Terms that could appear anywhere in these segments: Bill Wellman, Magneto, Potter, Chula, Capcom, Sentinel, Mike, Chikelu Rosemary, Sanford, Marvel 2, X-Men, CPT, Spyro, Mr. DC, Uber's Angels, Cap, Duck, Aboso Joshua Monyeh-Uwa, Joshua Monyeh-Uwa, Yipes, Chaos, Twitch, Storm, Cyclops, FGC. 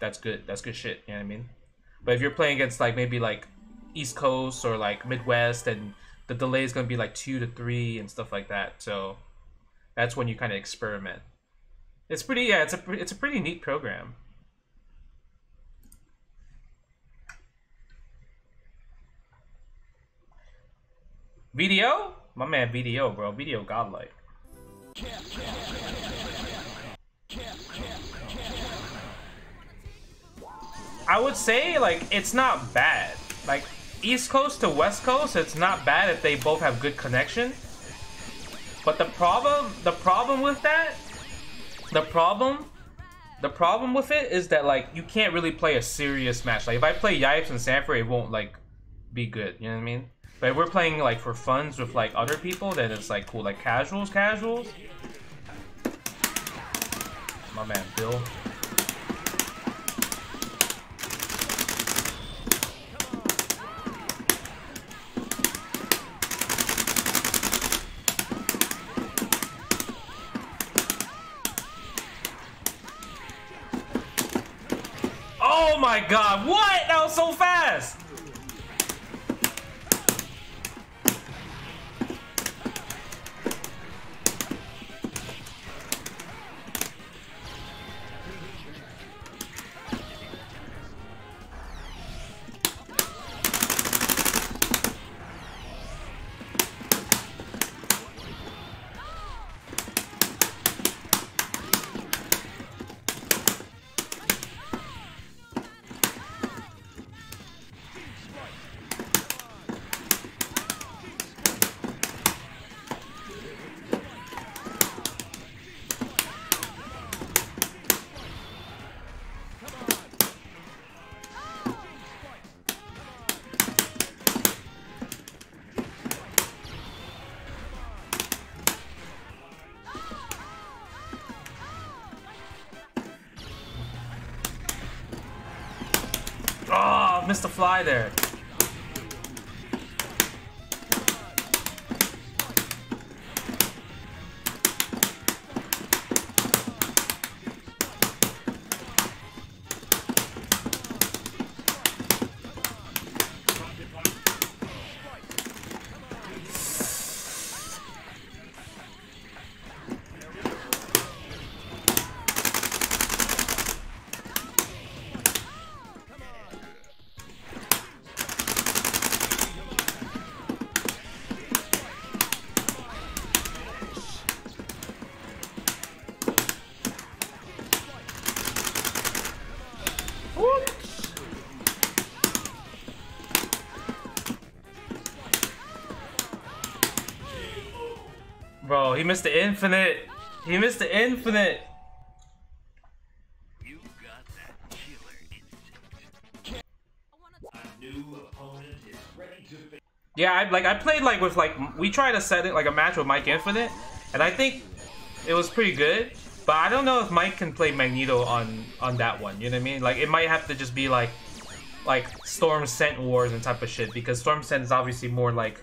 that's good. That's good shit. You know what I mean? But if you're playing against like maybe like East Coast or like Midwest, and the delay is gonna be like 2 to 3 and stuff like that. So that's when you kind of experiment. It's pretty, yeah. It's a pretty neat program. BDO? My man BDO, bro. BDO godlike. I would say, like, it's not bad. Like, East Coast to West Coast, it's not bad if they both have good connection. But the problem with it is that, like, you can't really play a serious match. Like, if I play Yipes and Sanford, it won't, like, be good. You know what I mean? But if we're playing like for funs with like other people, then it's like cool, like casuals. My man Bill. Oh my God, what? That was so fast. Missed the fly there. He missed the infinite. He missed the infinite. You got that killer instinct. A new opponent is ready to face. Yeah, I played like with like we tried to set it like a match with Mike Infinite, and I think it was pretty good. But I don't know if Mike can play Magneto on that one. You know what I mean? Like it might have to just be like Storm Scent Wars and type of shit, because Storm Scent is obviously more like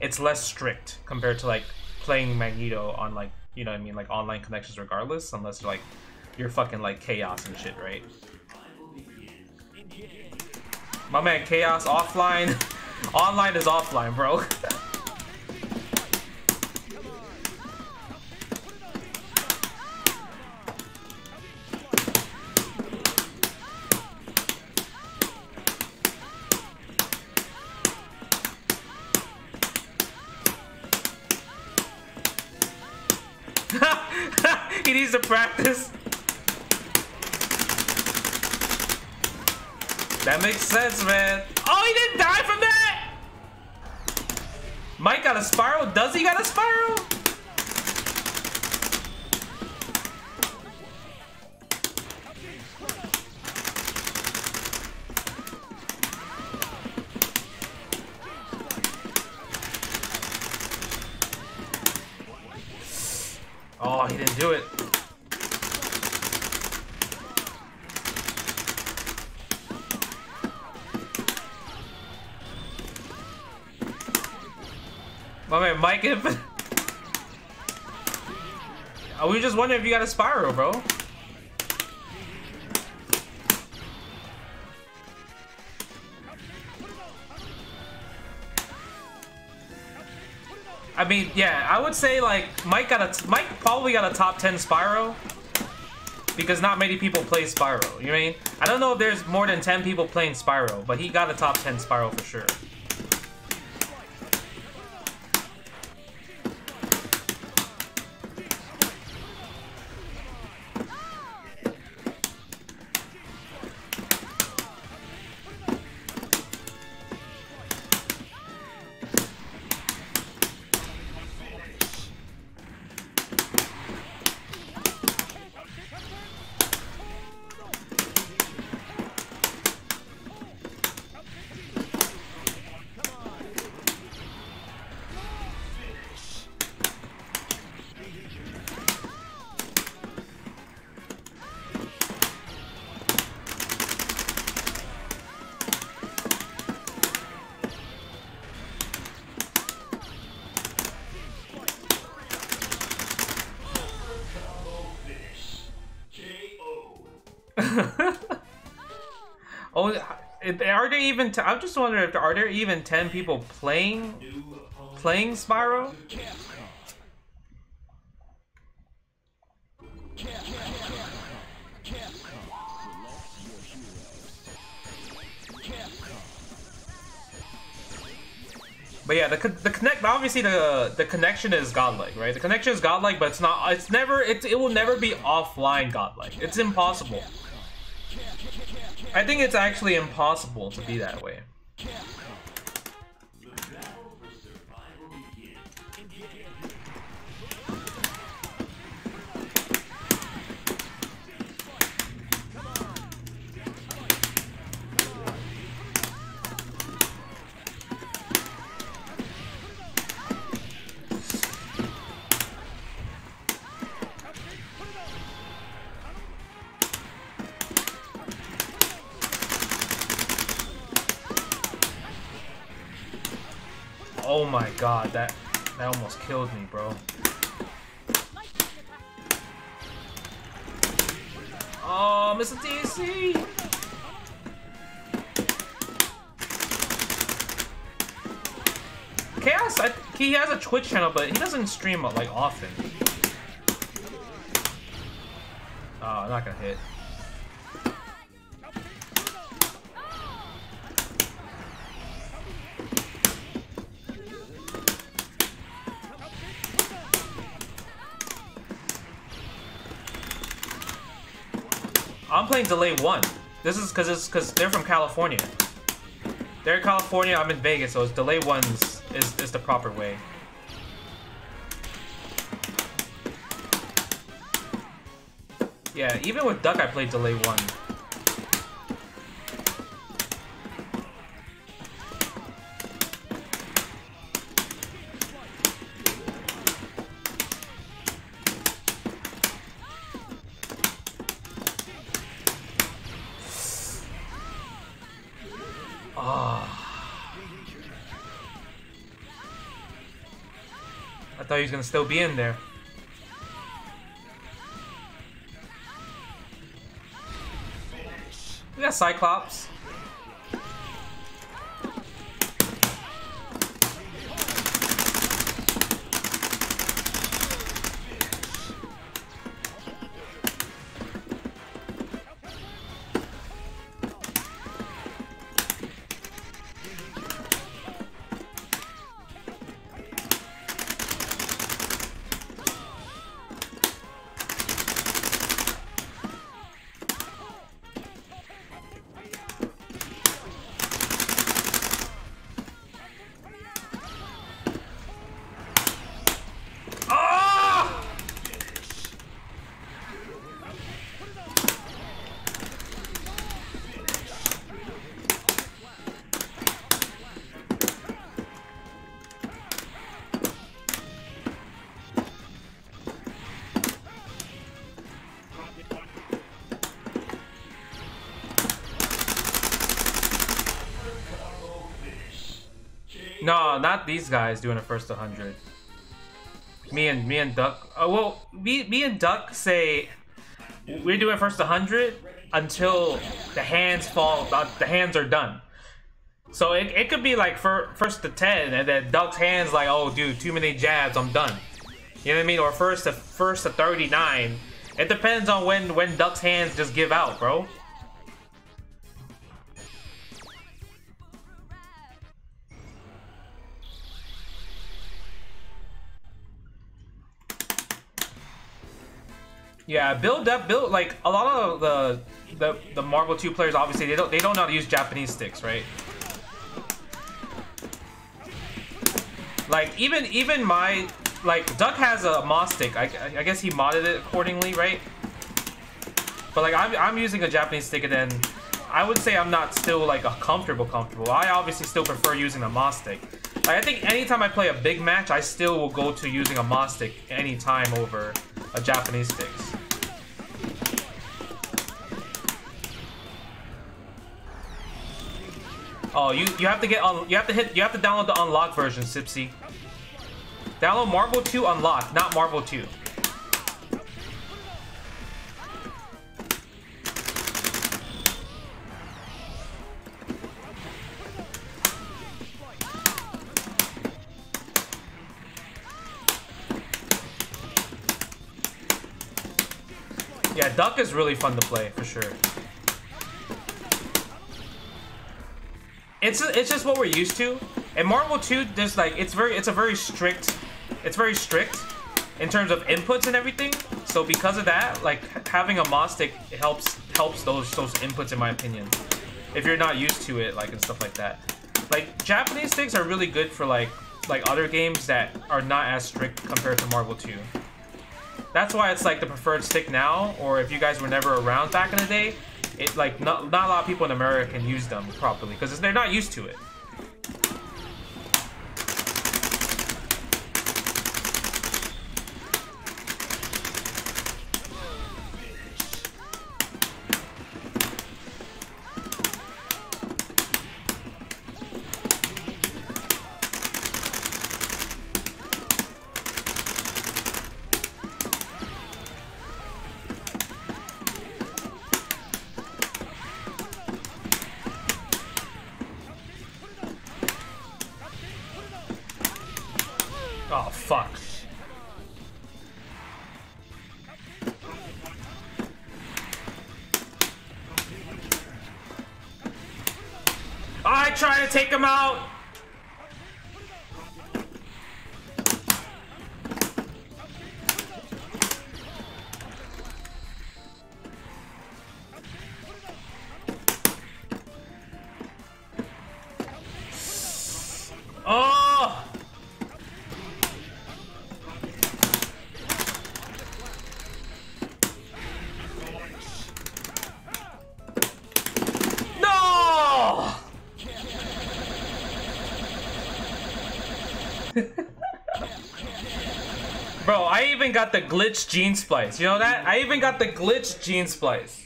it's less strict compared to like playing Magneto on like, you know what I mean, like online connections regardless, unless like you're fucking like Chaos and shit, right? My man Chaos offline. Online is offline, bro. He needs to practice. That makes sense, man. Oh, he didn't die from that. Mike got a Spyro. Does he got a Spyro? Oh, he didn't do it. My man, Mike. I was just wondering if you got a Spyro, bro. I mean, yeah, I would say like Mike probably got a top 10 Spyro because not many people play Spyro. You know what I mean? I don't know if there's more than 10 people playing Spyro, but he got a top 10 Spyro for sure. Are there even? I'm just wondering if are there even 10 people playing Spyro? But yeah, obviously the connection is godlike, right? The connection is godlike, but it's not. It's never. It will never be offline godlike. It's impossible. I think it's actually impossible to be that way. Oh my god, that almost killed me, bro. Oh, Mr. DC! Chaos, he has a Twitch channel, but he doesn't stream like often. Oh, I'm not gonna hit. I'm playing Delay 1. This is because they're from California. They're in California, I'm in Vegas, so it's Delay 1 is the proper way. Yeah, even with Duck, I played Delay 1. I thought he was gonna still be in there. We got Cyclops. No, not these guys doing a first 100. Me and Duck. Well, me and Duck say we're doing first 100 until the hands fall. The hands are done. So it could be like first to 10, and then Duck's hands like, oh dude, too many jabs, I'm done. You know what I mean? Or first to 39. It depends on when Duck's hands just give out, bro. Yeah, build like a lot of the Marvel 2 players, obviously they don't know how to use Japanese sticks, right? Like even my, like Duck has a mod stick. I guess he modded it accordingly, right? But like I'm using a Japanese stick, and then I would say I'm not still like a comfortable. I obviously still prefer using a mod stick. Like, I think anytime I play a big match, I still will go to using a mod stick anytime over a Japanese stick. Oh, you have to get on. You have to download the unlock version, Sipsy. Download Marvel 2 Unlock, not Marvel 2. Yeah, Duck is really fun to play for sure. It's just what we're used to. In Marvel 2, there's like it's very strict in terms of inputs and everything. So because of that, like having a mod stick helps those inputs, in my opinion. If you're not used to it, like and stuff like that. Like Japanese sticks are really good for like other games that are not as strict compared to Marvel 2. That's why it's like the preferred stick now, or if you guys were never around back in the day. It, like, not a lot of people in America can use them properly because they're not used to it. Take him out. Oh. No. Bro, I even got the glitch gene splice. You know that? I even got the glitch gene splice.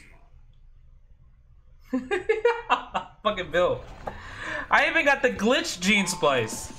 Fucking Bill. I even got the glitch gene splice.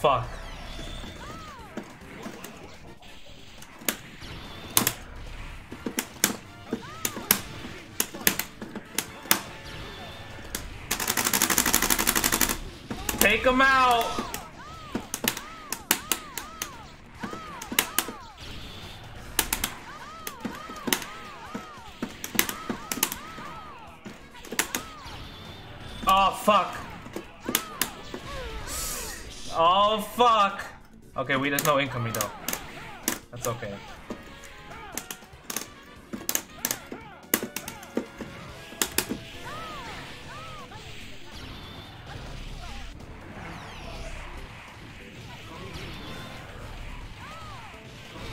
Fuck. Take him out. Oh, fuck. Oh, fuck. Okay, wait, there's no incoming, though. That's okay.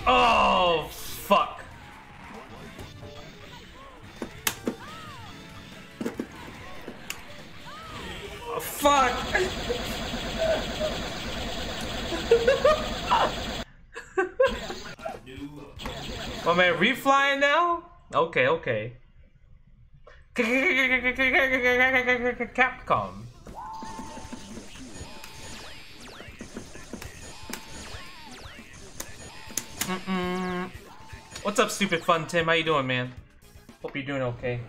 Oh, fuck. Oh, fuck. My man, reflying now? Okay, okay. Capcom. Mm-mm. What's up, Stupid Fun Tim? How you doing, man? Hope you're doing okay.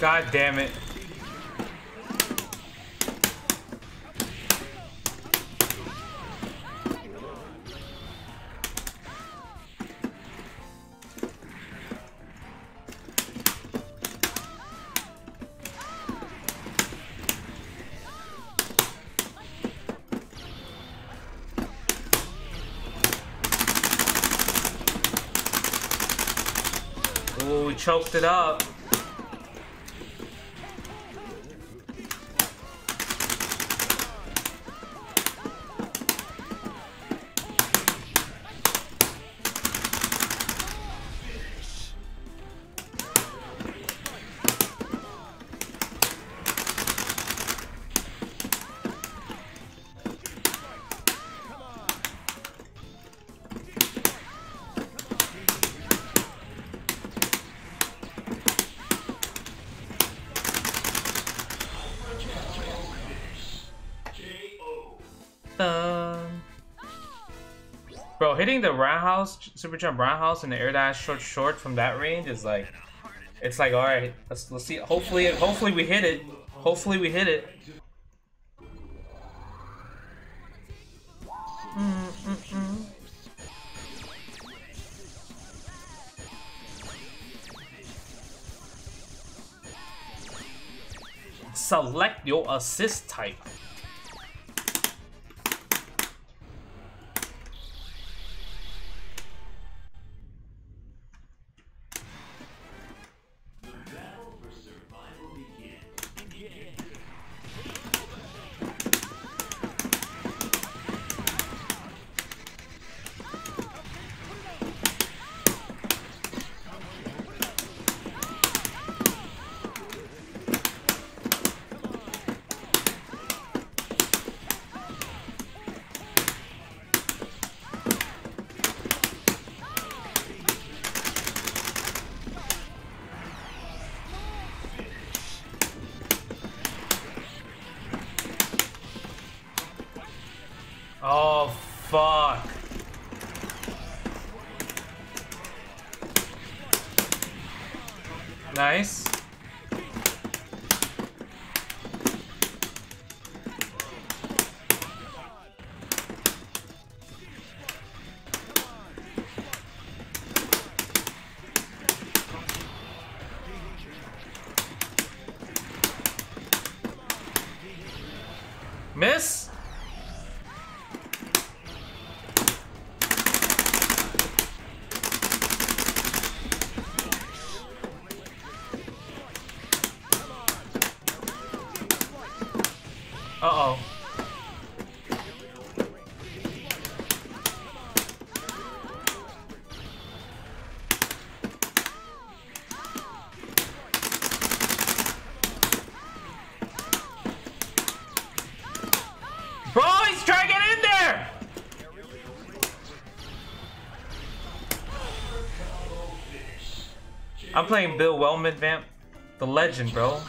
God damn it. Ooh, we choked it up. Hitting the roundhouse, super jump roundhouse, and the air dash short from that range is like, it's like, all right, let's see. Hopefully we hit it. Hopefully we hit it. Select your assist type. Miss? Uh-oh. Bro, he's trying to get in there! I'm playing Bill Wellman, vamp. The legend, bro.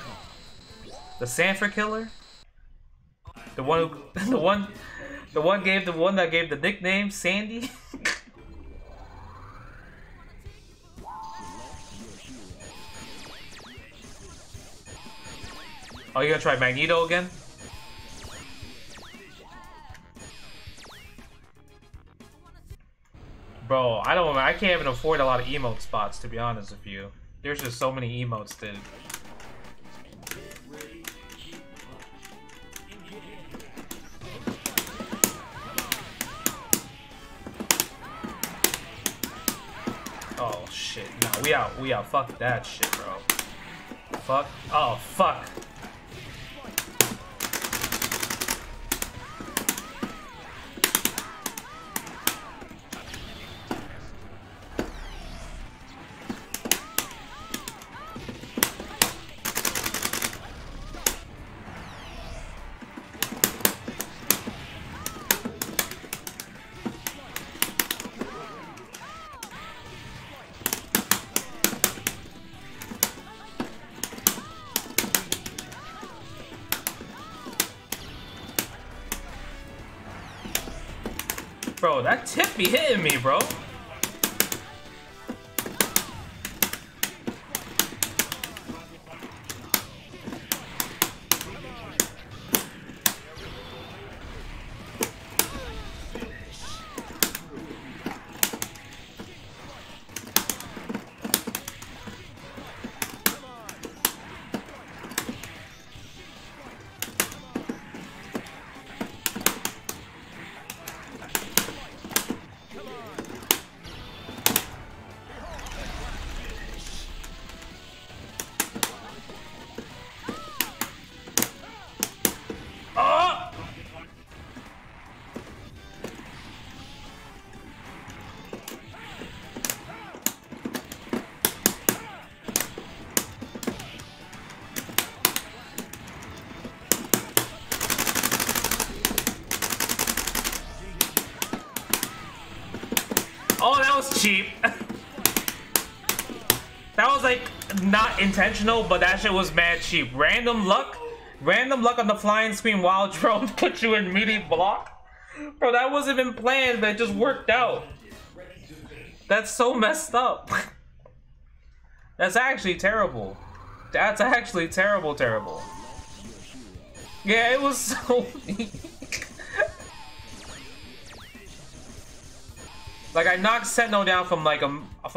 The Sanford killer? The one that gave the nickname Sandy. Oh, you gonna try Magneto again? Bro, I can't even afford a lot of emote spots, to be honest with you. There's just so many emotes, dude. Oh shit, no, we out, fuck that shit, bro. Fuck, oh fuck. Bro, that tip be hitting me, bro. Cheap. That was like not intentional, but that shit was mad cheap. Random luck on the flying screen while drones put you in immediate block. Bro, that wasn't even planned, but it just worked out. That's so messed up. That's actually terrible. That's actually terrible. Yeah, it was so weak. Like I knocked Sentinel down from like a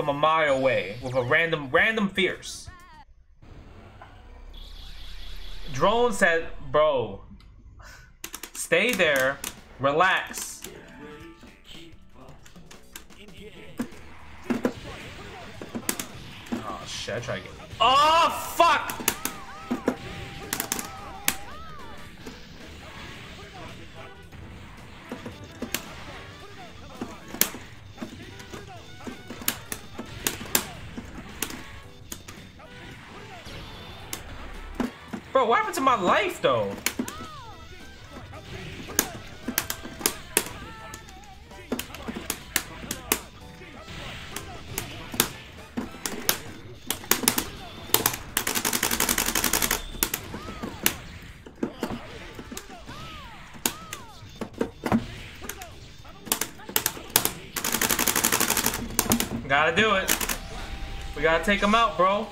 mile away with a random fierce. Drone said, "Bro, stay there, relax." Oh shit! I try again. Oh fuck! Bro, what happened to my life, though? Gotta do it. We gotta take him out, bro.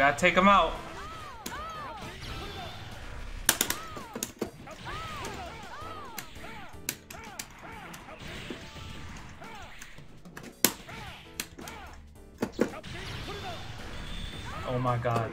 gotta take him out. Oh my god.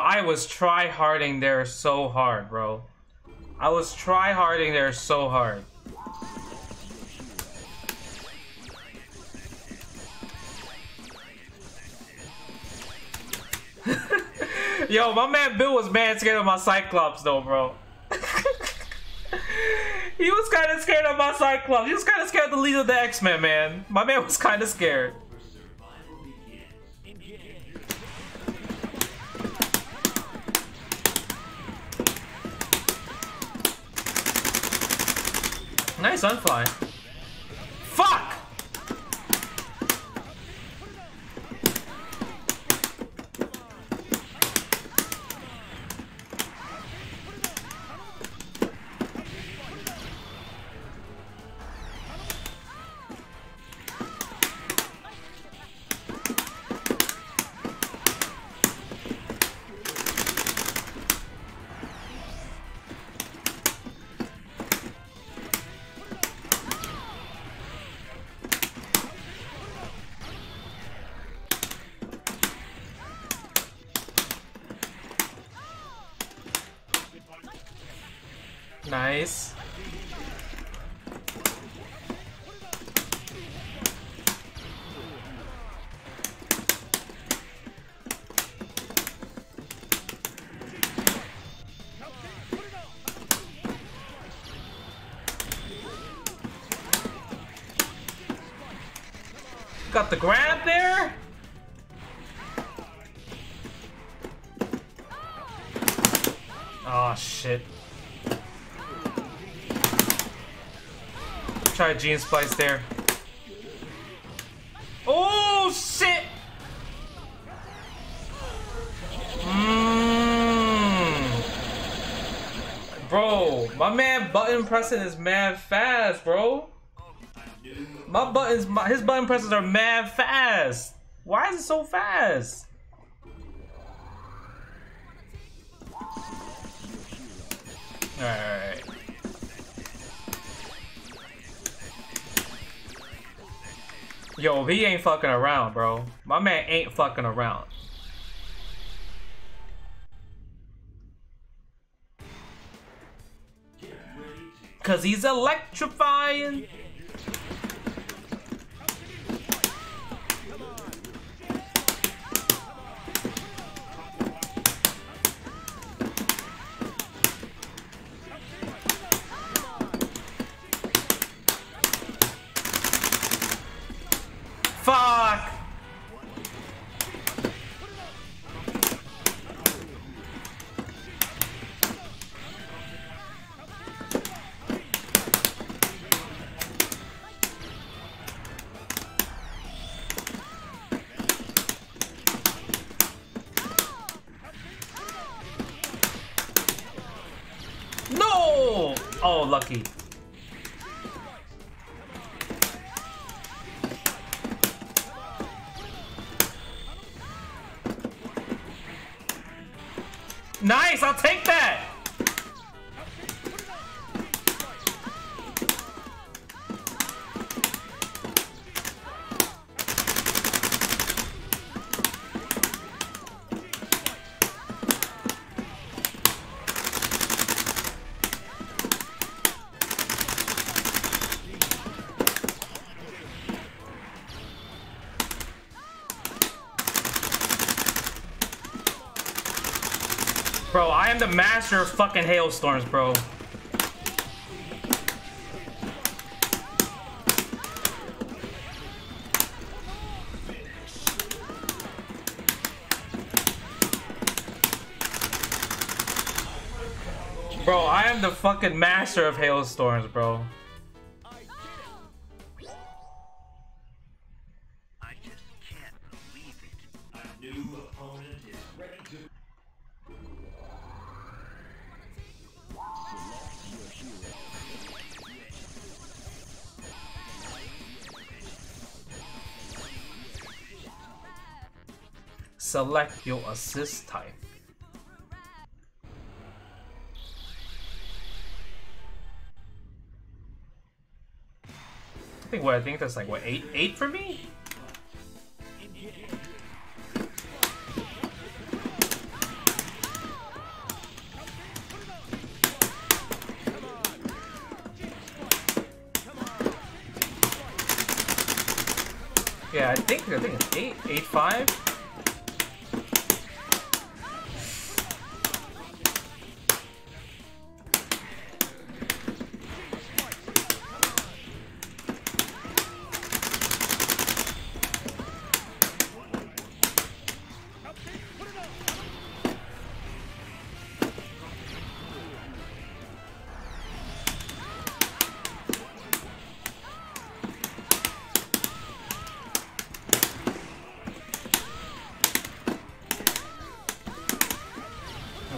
I was tryharding there so hard, bro. I was tryharding there so hard. Yo, my man Bill was mad scared of my Cyclops though, bro. He was kind of scared of my Cyclops. He was kind of scared of the lead of the X-Men, man. My man was kind of scared. Nice unfly. Fuck! Nice. Got the grab there. Oh shit. Try Gene Splice there. Oh shit! Bro, my man button pressing is mad fast, bro. His button presses are mad fast. Why is it so fast? All right. Yo, he ain't fucking around, bro. My man ain't fucking around. Cause he's electrifying. Fuck! No! Oh, lucky. Nice, I'll take that. Bro, I am the master of fucking hailstorms, bro. Bro, I am the fucking master of hailstorms, bro. Select your assist type. I think that's like what, eight for me? Yeah, I think it's 8.5.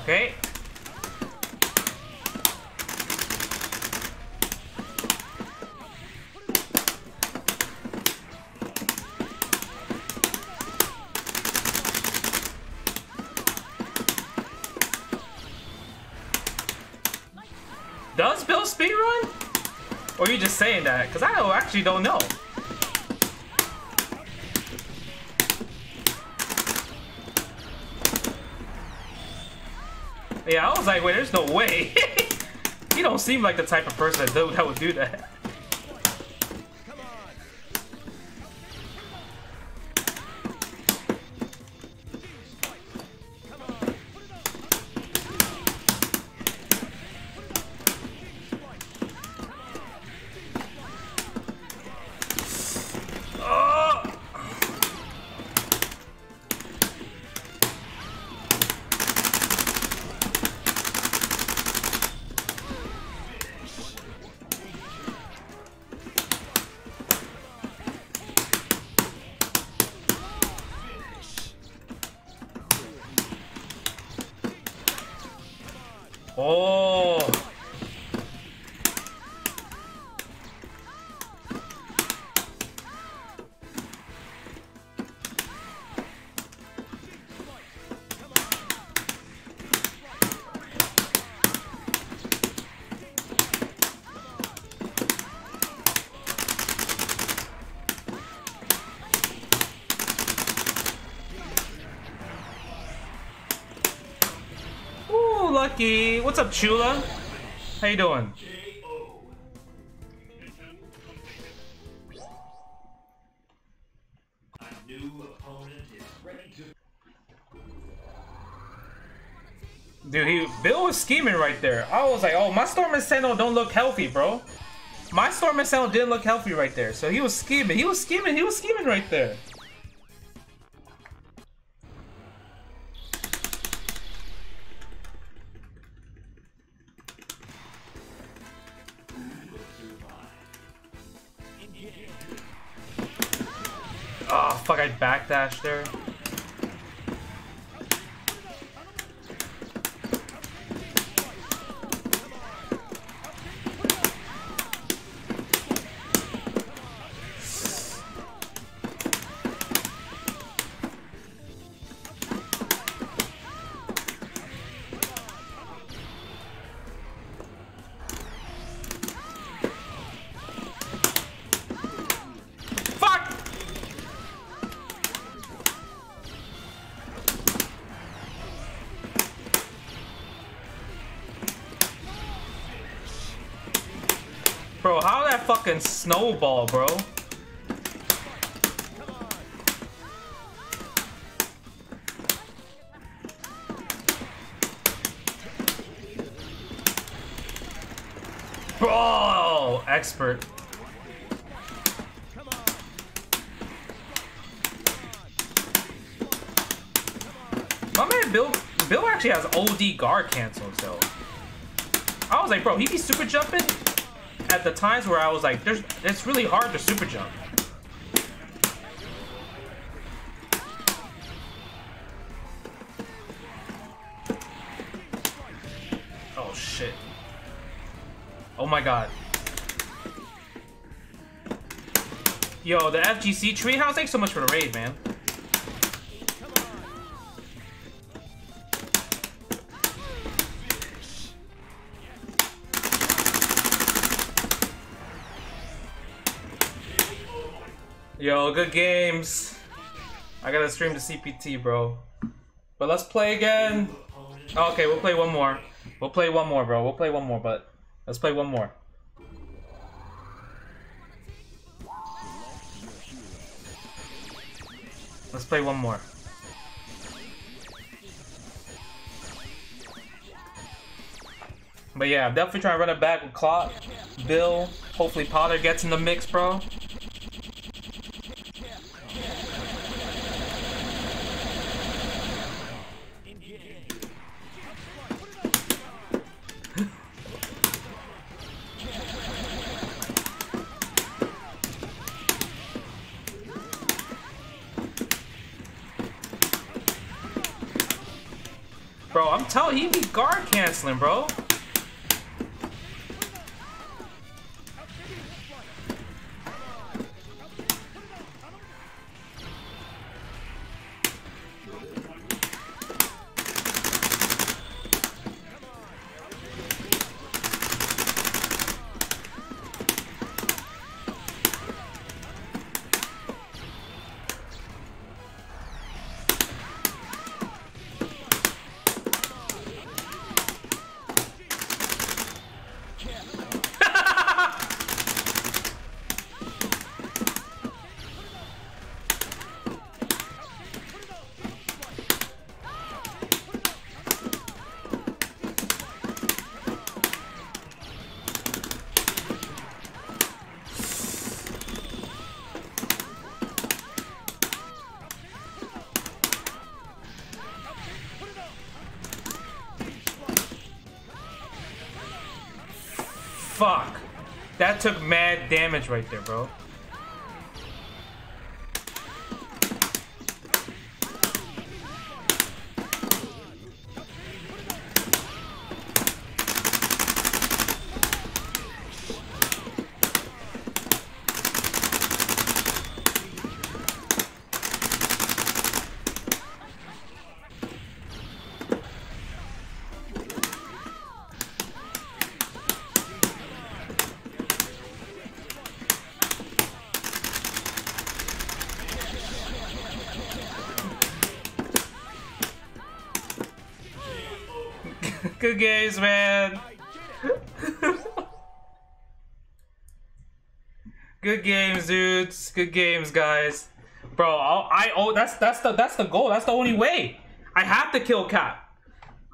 Okay. Does Bill speedrun? Or are you just saying that? Because I actually don't know. Yeah, I was like, wait, there's no way. You don't seem like the type of person that would do that. Lucky. What's up, Chula? How you doing? Dude, Bill was scheming right there. I was like, oh, my Storm and Sentinel don't look healthy, bro. My Storm and Sentinel didn't look healthy right there. So he was scheming. He was scheming right there. I backdashed there. that fucking snowball, bro. Bro, expert. My man Bill actually has OD guard cancels though. I was like, bro, he be super jumping at the times where I was like, it's really hard to super jump. Oh shit. Oh my god. Yo, the FGC treehouse, thanks so much for the raid, man. Yo, good games. I gotta stream the CPT, bro. But let's play again. Oh, okay, we'll play one more. We'll play one more, bro. We'll play one more, but let's play one more. Let's play one more. But yeah, I'm definitely trying to run it back with Clock, Bill. Hopefully Potter gets in the mix, bro. Tell he be guard canceling, bro. Fuck. That took mad damage right there, bro. Good games, man. Good games, dudes. Good games, guys. Bro, that's the goal. That's the only way. I have to kill Cap.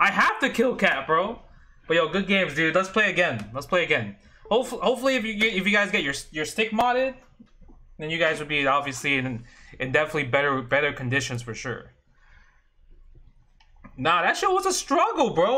I have to kill Cap, bro. But yo, good games, dude. Let's play again. Let's play again. Hopefully, if you guys get your stick modded, then you guys would be obviously in definitely better conditions for sure. Nah, that shit was a struggle, bro.